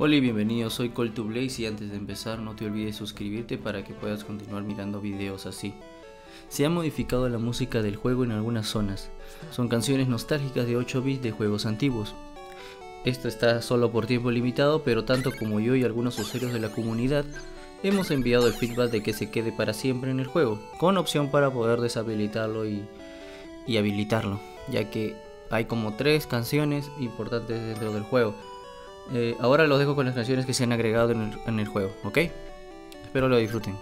Hola y bienvenido, soy Cold2Blaze y antes de empezar no te olvides suscribirte para que puedas continuar mirando videos así. Se ha modificado la música del juego en algunas zonas. Son canciones nostálgicas de 8 bits de juegos antiguos. Esto está solo por tiempo limitado, pero tanto como yo y algunos usuarios de la comunidad hemos enviado el feedback de que se quede para siempre en el juego, con opción para poder deshabilitarlo y habilitarlo, ya que hay como 3 canciones importantes dentro del juego. Ahora los dejo con las canciones que se han agregado en el juego, ¿ok? Espero lo disfruten.